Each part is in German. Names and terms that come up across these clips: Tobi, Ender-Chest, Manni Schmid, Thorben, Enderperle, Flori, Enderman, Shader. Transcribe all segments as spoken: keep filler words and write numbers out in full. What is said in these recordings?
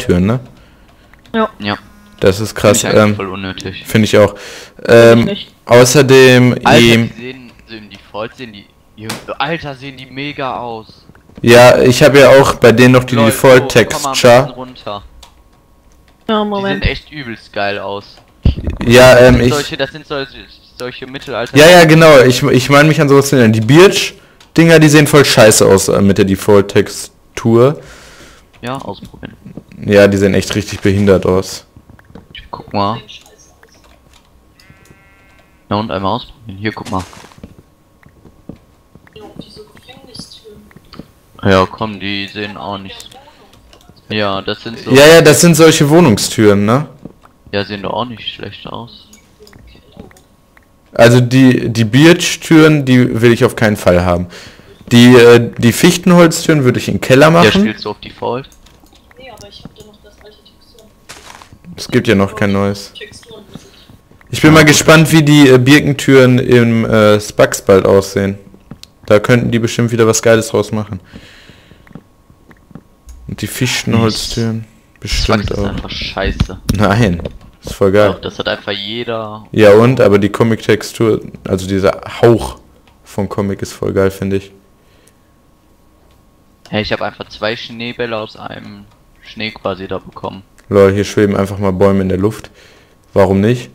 Türen, ne? Ja. Ja. Das ist krass. Finde ich ähm, voll unnötig. Finde ich auch. Ähm, außerdem... Alter, die sehen, sehen die voll, sehen die... Alter, sehen die mega aus. Ja, ich habe ja auch bei denen noch die Leute, Default Texture. Runter. Ja, Moment. Die sehen echt übelst geil aus. Ja, ähm, das ich... Solche, das sind solche, solche Mittelalter... Ja, ja, genau. Ich, ich meine mich an sowas erinnern. Die Birch-Dinger, die sehen voll scheiße aus äh, mit der Default Textur. Ja, ausprobieren. Ja, die sehen echt richtig behindert aus. Guck mal. Na und einmal ausprobieren. Hier, guck mal. Ja, diese Gefängnistüren. Ja, komm, die sehen auch nicht. Ja, das sind so. Ja, ja, das sind solche Wohnungstüren, ne? Ja, sehen doch auch nicht schlecht aus. Also die die Birchtüren, die will ich auf keinen Fall haben. Die, äh, die Fichtenholztüren würde ich in den Keller machen. Ja, spielst du auf Default? Nee, aber ich hab da noch das alte Textur. Es gibt ja noch kein neues. Ich bin mal gespannt, wie die äh, Birkentüren im äh, Spax bald aussehen. Da könnten die bestimmt wieder was Geiles draus machen. Und die Fichtenholztüren bestimmt auch. Das ist einfach scheiße. Nein, ist voll geil. Doch, das hat einfach jeder. Ja und, aber die Comic-Textur, also dieser Hauch von Comic ist voll geil, finde ich. Hey, ich habe einfach zwei Schneebälle aus einem Schnee quasi da bekommen. Lol, hier schweben einfach mal Bäume in der Luft. Warum nicht?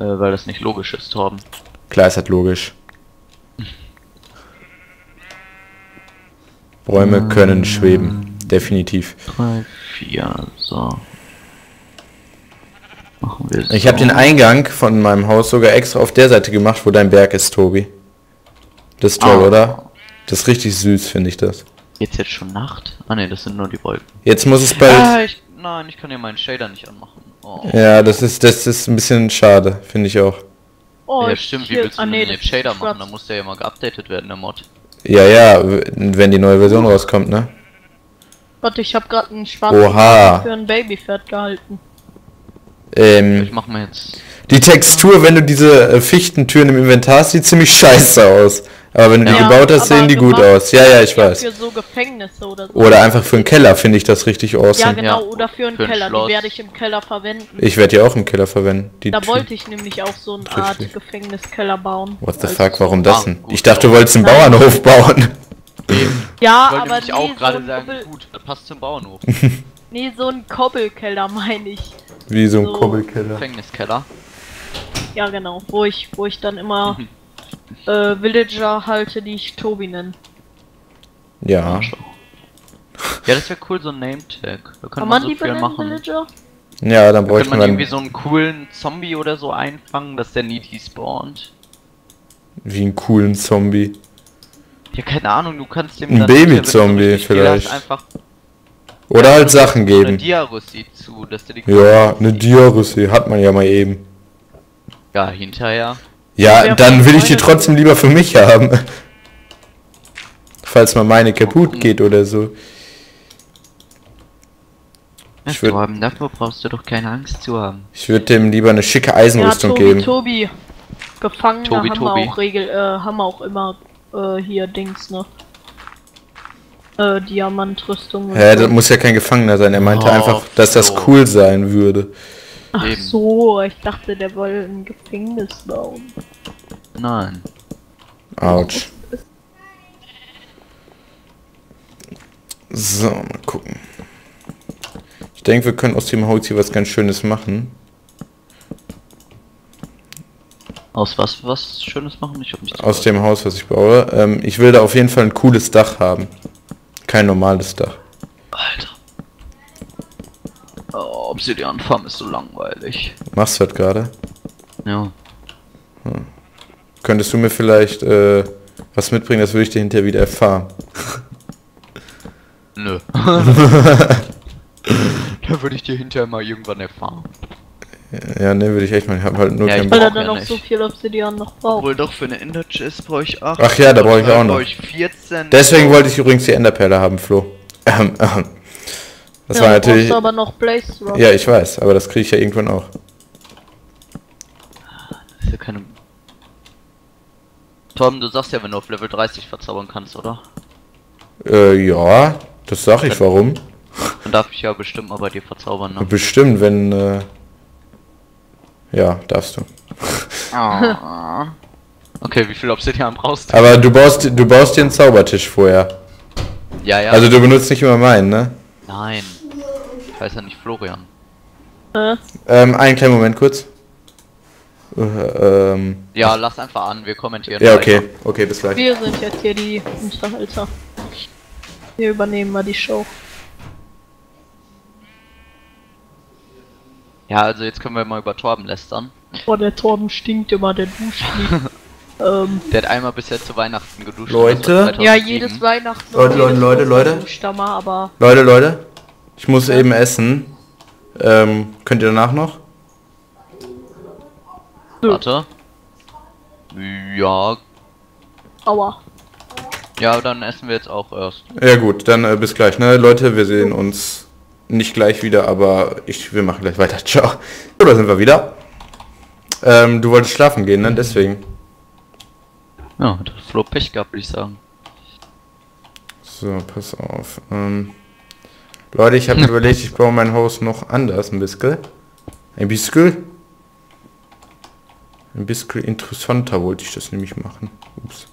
Äh, weil das nicht logisch ist, Torben. Klar, ist halt logisch. Bäume können schweben, definitiv. Drei, vier, so. Machen wir so. Ich habe den Eingang von meinem Haus sogar extra auf der Seite gemacht, wo dein Berg ist, Tobi. Das ist toll, ah. Oder? Das ist richtig süß, finde ich das. Jetzt jetzt schon Nacht? Ah ne, das sind nur die Wolken. Jetzt muss es bald... Ah, ich, nein, ich kann ja meinen Shader nicht anmachen. Oh. Ja, das ist das ist ein bisschen schade, finde ich auch. Oh, ja, stimmt, wie willst du denn den Shader machen? Da muss der ja mal geupdatet werden, der Mod. Ja, ja, wenn die neue Version rauskommt, ne? Warte, ich habe gerade einen schwarzen Oha. für ein Babypferd gehalten. Ähm... Ich mach mal jetzt... Die Textur, wenn du diese Fichtentüren im Inventar hast, sieht ziemlich scheiße aus. Aber wenn du ja, die gebaut hast, sehen die gut aus. Ja, ja, ich weiß. Für so Gefängnisse oder so. Oder einfach für einen Keller finde ich das richtig awesome. Ja, genau, oder für einen für Keller. Ein die werde ich im Keller verwenden. Ich werde die auch im Keller verwenden. Die da Tür wollte ich nämlich auch so eine Art Gefängniskeller bauen. What the also fuck, warum das denn? Ich dachte, du wolltest einen Nein. Bauernhof bauen. Ja, aber ich nee, auch gerade so sagen, Kobbel gut, das passt zum Bauernhof. Nee, so ein Kobbelkeller meine ich. Wie so ein so Kobbelkeller? Gefängniskeller. Ja, genau, wo ich, wo ich dann immer... Mhm. Äh, Villager halte, die ich Tobi nenne. Ja. Ja, das wäre cool, so ein Name-Tag. Da kann man so viel machen. Villager? Ja, dann bräuchte da man irgendwie so einen coolen Zombie oder so einfangen, dass der nie despawnt. Wie einen coolen Zombie? Ja, keine Ahnung, du kannst dem ein Baby-Zombie vielleicht. Einfach oder ja, halt Sachen geben. Eine Diarussi zu, dass der die Ja, eine Diarussi hat man ja mal eben. Ja, hinterher. Ja, dann will ich die trotzdem lieber für mich haben. Falls mal meine kaputt geht oder so. Ich würde dafür brauchst du doch keine Angst zu haben. Ich würde dem lieber eine schicke Eisenrüstung ja, Tobi, geben. Tobi, Gefangene Tobi, haben, Tobi. Wir auch Regel, äh, haben wir auch immer äh, hier Dings, ne? Äh, Diamantrüstung. Ja, das muss ja kein Gefangener sein. Er meinte oh, einfach, dass so. das cool sein würde. Ach Eben. so, ich dachte, der wollte ein Gefängnis bauen. Nein. Autsch. So, mal gucken. Ich denke, wir können aus dem Haus hier was ganz Schönes machen. Aus was was Schönes machen? Ich hab nicht aus dem Haus, was ich baue. Ähm, ich will da auf jeden Fall ein cooles Dach haben. Kein normales Dach. Alter. Oh, Obsidian-Farm ist so langweilig. Machst du das gerade? Ja. Hm. Könntest du mir vielleicht äh, was mitbringen, das würde ich dir hinterher wieder erfahren. Nö. Da würde ich dir hinterher mal irgendwann erfahren. Ja, ja ne, würde ich echt mal. Ich habe halt nur ja, keinen Bock. Weil er dann noch so viel Obsidian noch braucht. Obwohl doch für eine Ender-Chest brauche ich acht. Ach ja, da brauche ich auch noch. vierzehn Deswegen wollte ich übrigens die Enderperle haben, Flo. Ähm, ähm. Das ja, war natürlich. Du brauchst aber noch Blaze Rock. Ja, ich weiß, aber das kriege ich ja irgendwann auch. Das ist ja keine. Tom, du sagst ja, wenn du auf Level dreißig verzaubern kannst, oder? Äh, ja, das sag ich, warum. Man darf mich ja bestimmt mal bei dir verzaubern, ne? Bestimmt, wenn, äh... ja, darfst du. Oh. Okay, wie viel Obsidian brauchst du? Aber du baust, du baust dir einen Zaubertisch vorher. Ja, ja. Also du benutzt nicht immer meinen, ne? Nein. Ich weiß ja nicht, Florian. Äh. Ähm, einen kleinen Moment kurz. Uh, ähm. Ja, lass einfach an, wir kommentieren. Ja, okay, weiter. Okay, bis gleich. Wir sind jetzt hier die Unterhalter. Wir übernehmen mal die Show. Ja, also jetzt können wir mal über Thorben lästern. Boah, der Thorben stinkt immer, der duscht nicht. ähm. Der hat einmal bisher zu Weihnachten geduscht. Leute? Also ja, jedes Weihnachten. Leute, jedes Leute, Leute, Leute. Aber Leute, Leute. Ich muss ja eben essen. Ähm, könnt ihr danach noch? Warte. Ja. Aua. Ja, dann essen wir jetzt auch erst. Ja gut, dann äh, bis gleich, ne? Leute, wir sehen uns nicht gleich wieder, aber ich, wir machen gleich weiter. Ciao. So, da sind wir wieder. Ähm, du wolltest schlafen gehen, ne? Deswegen. Ja, hat Flo Pech gehabt, würde ich sagen. So, pass auf. Ähm, Leute, ich habe überlegt, ich baue mein Haus noch anders ein bisschen. Ein bisschen. Ein bisschen interessanter wollte ich das nämlich machen. Ups.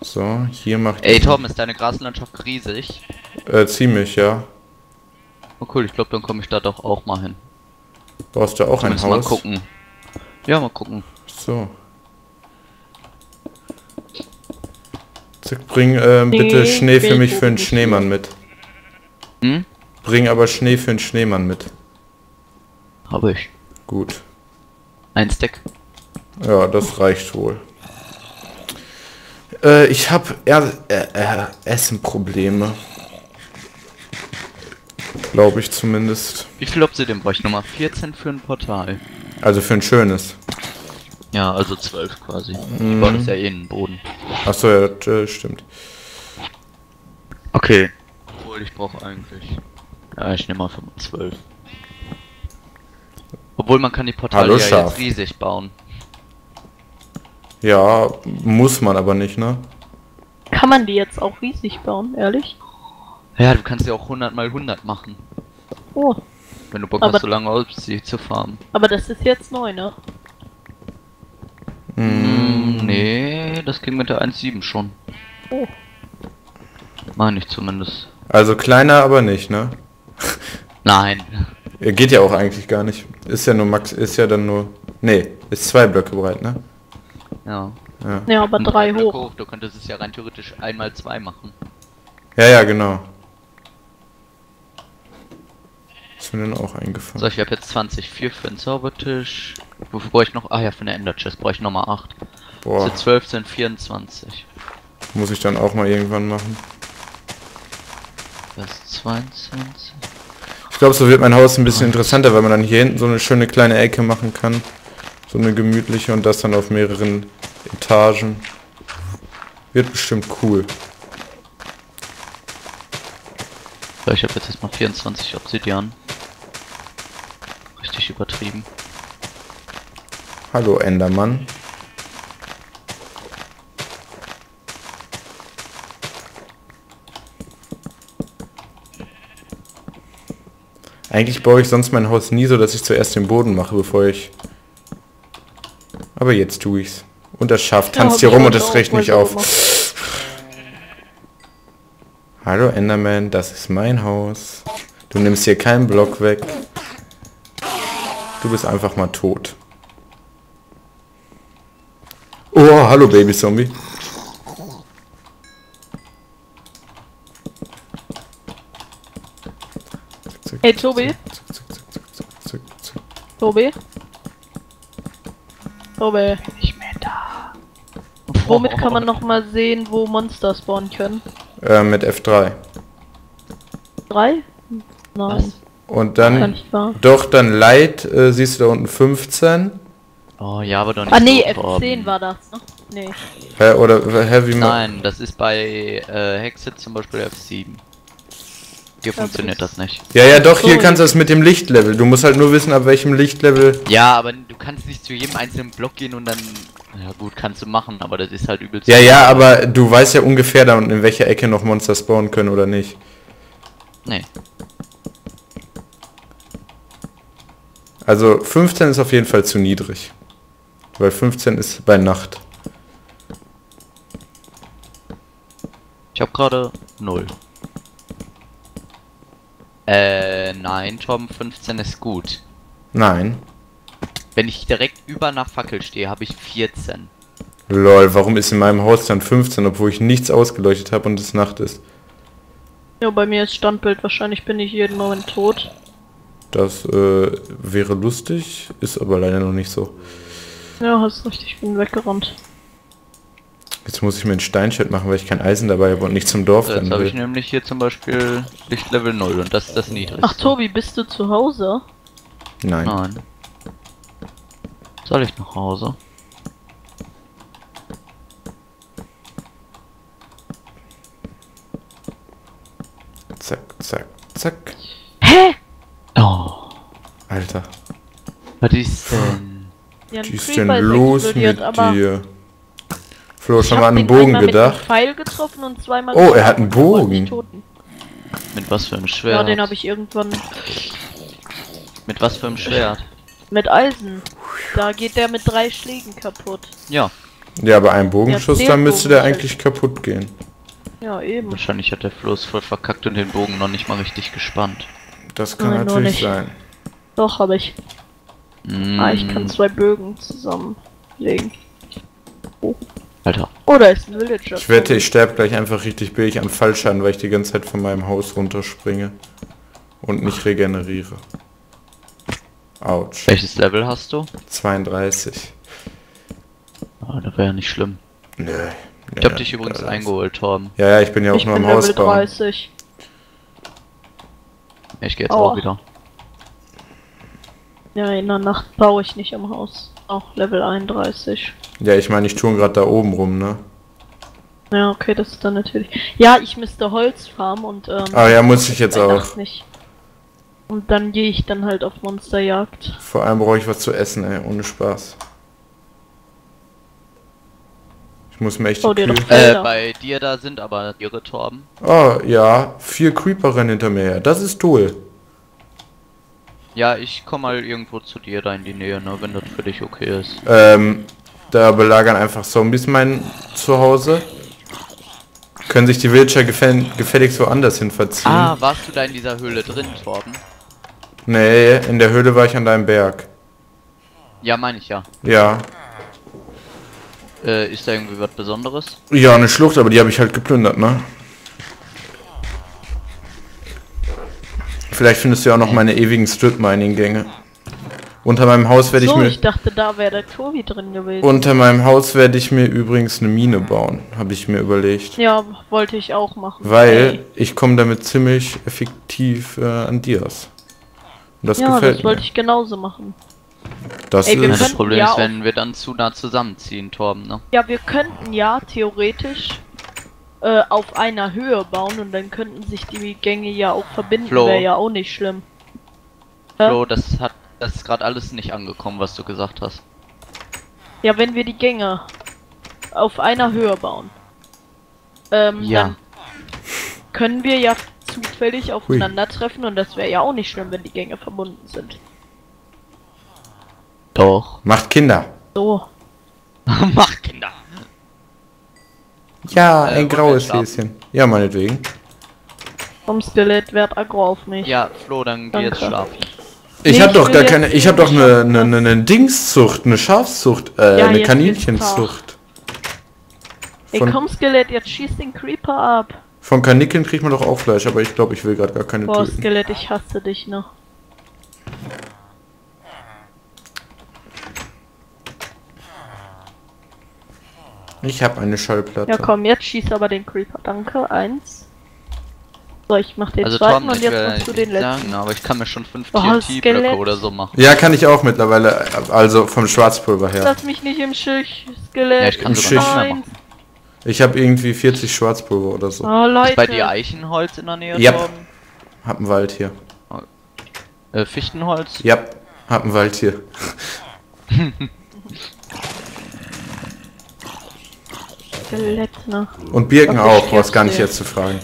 So, hier macht... Ey, Tom, ist deine Graslandschaft riesig? Äh, ziemlich, ja. Oh cool, ich glaube, dann komme ich da doch auch mal hin. Brauchst du auch ein Haus? Mal gucken. Ja, mal gucken. So. Zack, bring äh, bitte Schnee für mich für einen Schneemann mit. Hm? Bring aber Schnee für einen Schneemann mit. Habe ich. Gut. Ein Stack. Ja, das reicht wohl. Äh, ich habe er er er Essenprobleme. Glaube ich zumindest. Wie viel Obsidian brauche ich nochmal? vierzehn für ein Portal. Also für ein schönes. Ja, also zwölf quasi. Mhm. Ich baue das ja eh in den Boden. Achso, ja, das äh, stimmt. Okay. Obwohl, ich brauche eigentlich... Ja, ich nehme mal zwölf. Obwohl, man kann die Portale ja jetzt riesig bauen. Ja, muss man aber nicht, ne? Kann man die jetzt auch riesig bauen, ehrlich? Ja, du kannst ja auch hundert mal hundert machen. Oh. Wenn du Bock aber hast, so lange Obsidian zu farmen. Aber das ist jetzt neu, ne? Mm, nee, das ging mit der eins Komma sieben schon. Oh. Meine ich zumindest. Also kleiner, aber nicht, ne? Nein. Geht ja auch eigentlich gar nicht. Ist ja nur Max, ist ja dann nur... Nee, ist zwei Blöcke breit, ne? Ja. Ja, ja, aber drei, drei hoch. hoch. Du könntest es ja rein theoretisch einmal zwei machen. Ja, ja, genau. Ist mir dann auch eingefallen. So, ich habe jetzt zwanzig, vier für den Zaubertisch. Wofür brauche ich noch? Ah ja, für eine Ender-Chest brauche ich nochmal acht. Boah. Also zwölf sind vierundzwanzig. Muss ich dann auch mal irgendwann machen. Das ist zweiundzwanzig. Ich glaube, so wird mein Haus ein bisschen interessanter, weil man dann hier hinten so eine schöne kleine Ecke machen kann. So eine gemütliche und das dann auf mehreren Etagen. Wird bestimmt cool. So, ich habe jetzt erstmal vierundzwanzig Obsidian. Richtig übertrieben. Hallo Endermann. Eigentlich baue ich sonst mein Haus nie so, dass ich zuerst den Boden mache, bevor ich... Aber jetzt tue ich's. Und das Schaf tanzt ja, hier rum und das regt mich auf. Gemacht. Hallo Enderman, das ist mein Haus. Du nimmst hier keinen Block weg. Du bist einfach mal tot. Oh, hallo Baby-Zombie. Hey Tobi. Tobi. Tobi. Nicht mehr da. Womit kann man noch mal sehen, wo Monster spawnen können? Äh, mit F drei. drei? Nein. Und dann... Doch, dann Light, äh, siehst du da unten fünfzehn. Oh ja, aber doch nicht. Ah nee, F zehn war das, ne? Nee. Hä, oder Heavy... Nein, das ist bei äh, Hexe zum Beispiel F sieben. Hier funktioniert das nicht. Ja, ja, doch, hier kannst du das mit dem Lichtlevel. Du musst halt nur wissen, ab welchem Lichtlevel... Ja, aber du kannst nicht zu jedem einzelnen Block gehen und dann Ja gut, kannst du machen, aber das ist halt übelst... Ja, ja, aber du weißt ja ungefähr da unten, in welcher Ecke noch Monster spawnen können oder nicht. Nee. Also fünfzehn ist auf jeden Fall zu niedrig. Weil fünfzehn ist bei Nacht. Ich hab gerade null. Äh, nein, Tom, fünfzehn ist gut. Nein. Wenn ich direkt über einer Fackel stehe, habe ich vierzehn. Lol, warum ist in meinem Haus dann fünfzehn, obwohl ich nichts ausgeleuchtet habe und es Nacht ist? Ja, bei mir ist Standbild. Wahrscheinlich bin ich jeden Moment tot. Das äh, wäre lustig, ist aber leider noch nicht so. Ja, hast richtig, ich bin weggerannt. Jetzt muss ich mir einen Steinschwert machen, weil ich kein Eisen dabei habe und nicht zum Dorf rennen will. Jetzt habe ich nämlich hier zum Beispiel Lichtlevel null und das ist das niedrigste. Ach Tobi, bist du zu Hause? Nein. Nein. Soll ich nach Hause? Zack, zack, zack. Hä? Oh. Alter. Was ist denn? Ja, was ist denn los mit dir? Flo, schon mal an den Bogen gedacht? Mit Pfeil getroffen und zweimal. Oh, er hat einen Bogen. Mit was für einem Schwert? Ja, den habe ich irgendwann. Mit was für einem Schwert? Mit Eisen. Da geht der mit drei Schlägen kaputt. Ja. Ja, aber ein Bogenschuss, dann müsste der eigentlich kaputt gehen. Ja, eben. Wahrscheinlich hat der Flo es voll verkackt und den Bogen noch nicht mal richtig gespannt. Das kann Nein, natürlich sein. Doch, habe ich. Mm. Ah, ich kann zwei Bögen zusammenlegen. Oh. Alter. Oh, da ist ein Villager. Ich wette, ich sterbe gleich einfach richtig billig am Fallschaden, weil ich die ganze Zeit von meinem Haus runterspringe. Und nicht regeneriere. Autsch. Welches Level hast du? zweiunddreißig. Ah, das wäre ja nicht schlimm. Nö. Ich hab ja, dich übrigens eingeholt, Torben. Ja, ja, ich bin ja auch nur am Haus bauen. dreißig. Ich gehe jetzt Aua. Auch wieder. Ja, in der Nacht baue ich nicht im Haus. Auch Level einunddreißig. Ja, ich meine, ich tue gerade da oben rum, ne? Ja, okay, das ist dann natürlich... Ja, ich müsste Holz farmen und... Ähm, ah ja, muss ich jetzt auch. Nicht. Und dann gehe ich dann halt auf Monsterjagd. Vor allem brauche ich was zu essen, ey, ohne Spaß. Ich muss mir echt oh, die Kühe... Äh, bei dir da sind aber ihre Torben. Oh, ja. Vier Creeper rennen hinter mir her. Das ist toll. Ja, ich komme mal irgendwo zu dir da in die Nähe, ne, wenn das für dich okay ist. Ähm, da belagern einfach Zombies mein Zuhause. Können sich die Villager gefäll gefälligst woanders hin verziehen. Ah, warst du da in dieser Höhle drin, Torben? Nee, in der Höhle war ich an deinem Berg. Ja, meine ich ja. Ja. Äh, ist da irgendwie was Besonderes? Ja, eine Schlucht, aber die habe ich halt geplündert, ne? Vielleicht findest du ja auch noch meine ewigen Strip-Mining-Gänge. Unter meinem Haus werde ich mir... So, ich dachte, da wäre der Tobi drin gewesen. Unter meinem Haus werde ich mir übrigens eine Mine bauen, habe ich mir überlegt. Ja, wollte ich auch machen. Weil hey. Ich komme damit ziemlich effektiv äh, an Dias. Und das ja, gefällt mir. Ja, das wollte ich genauso machen. Das, Ey, ist das Problem ja ist, wenn wir dann zu nah zusammenziehen, Torben, ne? Ja, wir könnten ja theoretisch äh, auf einer Höhe bauen und dann könnten sich die Gänge ja auch verbinden, wäre ja auch nicht schlimm. Hä? Flo, das hat das ist gerade alles nicht angekommen, was du gesagt hast. Ja, wenn wir die Gänge auf einer Höhe bauen, ähm, ja. dann können wir ja zufällig aufeinandertreffen und das wäre ja auch nicht schlimm, wenn die Gänge verbunden sind. Doch. Macht Kinder. So. Macht Kinder. Ja, ein äh, graues Häschen. Ja, meinetwegen. Vom Skelett wird aggro auf mich. Ja, Flo, dann geh jetzt schlafen. Ich nee, hab ich doch gar keine... Ich hab doch eine ne, ne, ne Dingszucht, eine Schafszucht, äh, ja, eine Kaninchenzucht. Ey, komm Skelett, jetzt schieß den Creeper ab. Von Kaninchen kriegt man doch auch Fleisch, aber ich glaube, ich will gerade gar keine Boah, töten. Skelett, ich hasse dich noch. Ich habe eine Schallplatte. Ja komm, jetzt schieß aber den Creeper. Danke, eins. So, ich mach den also, zweiten Tom, und jetzt machst du den letzten. Sagen, aber ich kann mir schon fünf oh, T N T-Blöcke oder so machen. Ja, kann ich auch mittlerweile, also vom Schwarzpulver her. Lass mich nicht im Schicht, Skelett. Ja, ich kann sogar noch schneller machen. Ich habe irgendwie vierzig Schwarzpulver oder so. Oh, Leute. Ist bei dir Eichenholz in der Nähe? Ja. Yep. Hab einen Wald hier. Äh, Fichtenholz? Ja, yep. Hab einen Wald hier. Skelettner. Und Birken auch, brauchst gar nicht jetzt zu fragen.